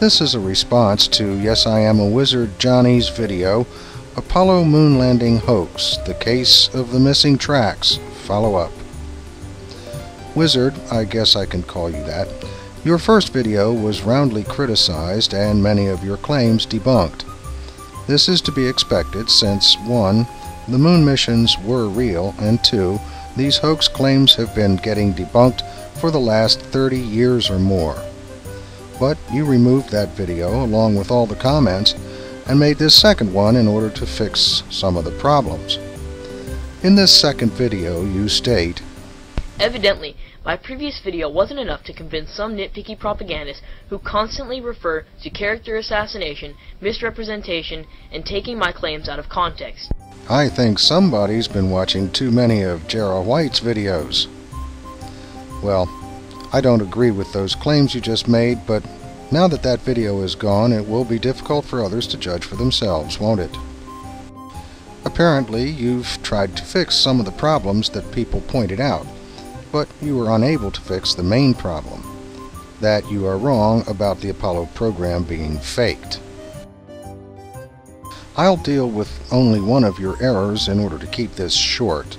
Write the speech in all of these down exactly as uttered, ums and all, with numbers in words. This is a response to Yes I Am a Wizard Johnny's video, Apollo Moon Landing Hoax, The Case of the Missing Tracks, follow up. Wizard, I guess I can call you that, your first video was roundly criticized and many of your claims debunked. This is to be expected since one, the moon missions were real, and two, these hoax claims have been getting debunked for the last thirty years or more. But you removed that video along with all the comments and made this second one in order to fix some of the problems. In this second video you state, "Evidently, my previous video wasn't enough to convince some nitpicky propagandists who constantly refer to character assassination, misrepresentation, and taking my claims out of context." I think somebody's been watching too many of Jarrah White's videos. Well, I don't agree with those claims you just made, but now that that video is gone, it will be difficult for others to judge for themselves, won't it? Apparently, you've tried to fix some of the problems that people pointed out, but you were unable to fix the main problem, that you are wrong about the Apollo program being faked. I'll deal with only one of your errors in order to keep this short.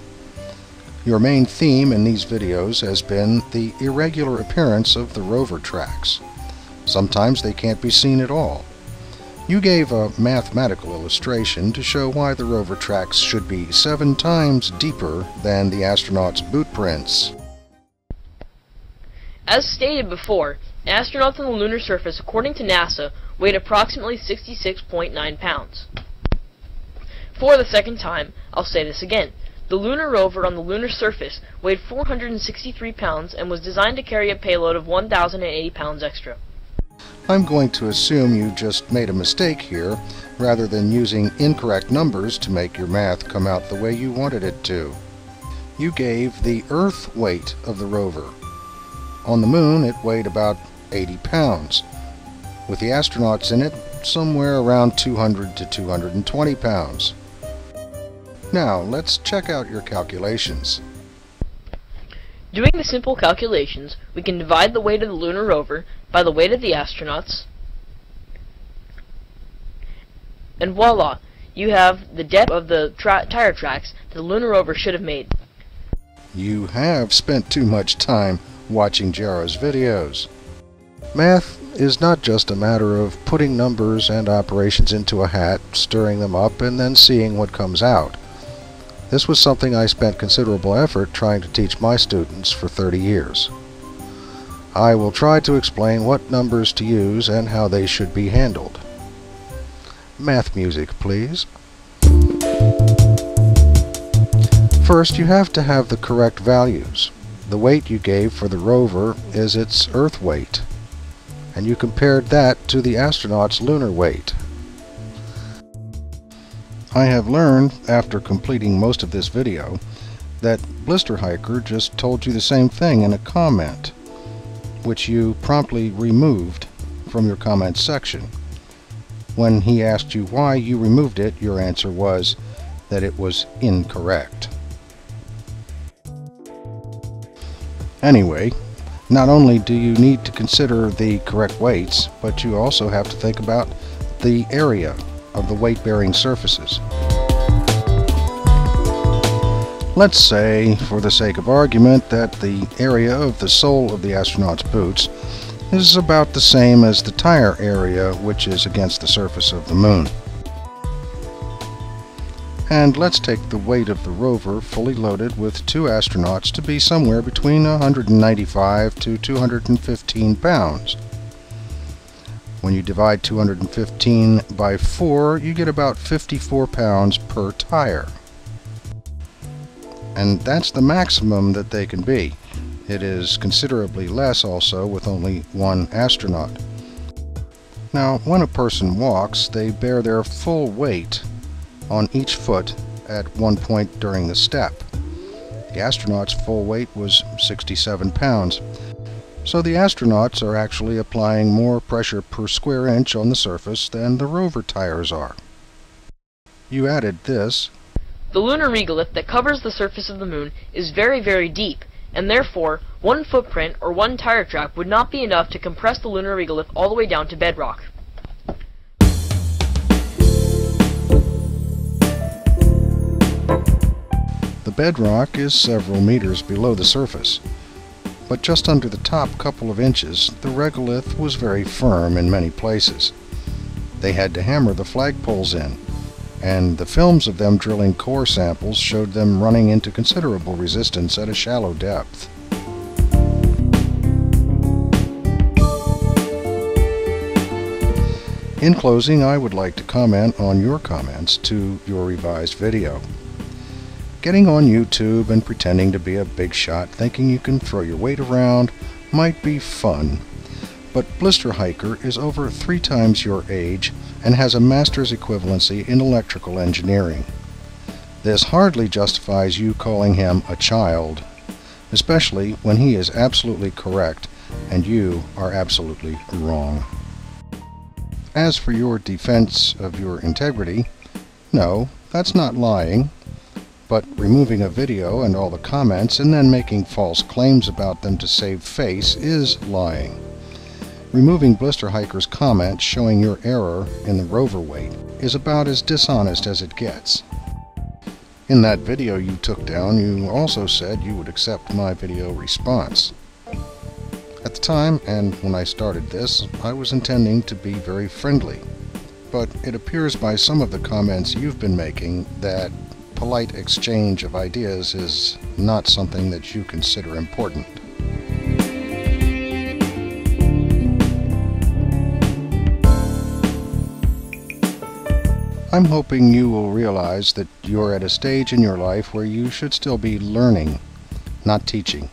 Your main theme in these videos has been the irregular appearance of the rover tracks. Sometimes they can't be seen at all. You gave a mathematical illustration to show why the rover tracks should be seven times deeper than the astronauts' boot prints. As stated before, astronauts on the lunar surface, according to NASA, weighed approximately sixty-six point nine pounds. For the second time, I'll say this again. The lunar rover on the lunar surface weighed four hundred sixty-three pounds and was designed to carry a payload of one thousand eighty pounds extra. I'm going to assume you just made a mistake here, rather than using incorrect numbers to make your math come out the way you wanted it to. You gave the Earth weight of the rover. On the Moon, it weighed about eighty pounds. With the astronauts in it, somewhere around two hundred to two hundred twenty pounds. Now, let's check out your calculations. Doing the simple calculations, we can divide the weight of the lunar rover by the weight of the astronauts, and voila, you have the depth of the tra tire tracks that the lunar rover should have made. You have spent too much time watching Jarrah's videos. Math is not just a matter of putting numbers and operations into a hat, stirring them up, and then seeing what comes out. This was something I spent considerable effort trying to teach my students for thirty years. I will try to explain what numbers to use and how they should be handled. Math music, please. First, you have to have the correct values. The weight you gave for the rover is its Earth weight, and you compared that to the astronauts' lunar weight. I have learned, after completing most of this video, that Blisterhiker just told you the same thing in a comment, which you promptly removed from your comments section. When he asked you why you removed it, your answer was that it was incorrect. Anyway, not only do you need to consider the correct weights, but you also have to think about the area of the weight-bearing surfaces. Let's say, for the sake of argument, that the area of the sole of the astronaut's boots is about the same as the tire area, which is against the surface of the moon. And let's take the weight of the rover fully loaded with two astronauts to be somewhere between one hundred ninety-five to two hundred fifteen pounds. When you divide two hundred fifteen by four, you get about fifty-four pounds per tire. And that's the maximum that they can be. It is considerably less also with only one astronaut. Now, when a person walks, they bear their full weight on each foot at one point during the step. The astronaut's full weight was sixty-seven pounds. So the astronauts are actually applying more pressure per square inch on the surface than the rover tires are. You added this. The lunar regolith that covers the surface of the moon is very, very deep, and therefore One footprint or one tire track would not be enough to compress the lunar regolith all the way down to bedrock. The bedrock is several meters below the surface, but just under the top couple of inches, the regolith was very firm in many places. They had to hammer the flagpoles in, and the films of them drilling core samples showed them running into considerable resistance at a shallow depth. In closing, I would like to comment on your comments to your revised video. Getting on YouTube and pretending to be a big shot thinking you can throw your weight around might be fun, but Blisterhiker is over three times your age and has a master's equivalency in electrical engineering. This hardly justifies you calling him a child, especially when he is absolutely correct and you are absolutely wrong. As for your defense of your integrity, no, that's not lying. But removing a video and all the comments and then making false claims about them to save face is lying. Removing Blisterhiker's comments showing your error in the rover weight is about as dishonest as it gets. In that video you took down, you also said you would accept my video response. At the time, and when I started this, I was intending to be very friendly, but it appears by some of the comments you've been making that polite exchange of ideas is not something that you consider important. I'm hoping you will realize that you're at a stage in your life where you should still be learning, not teaching.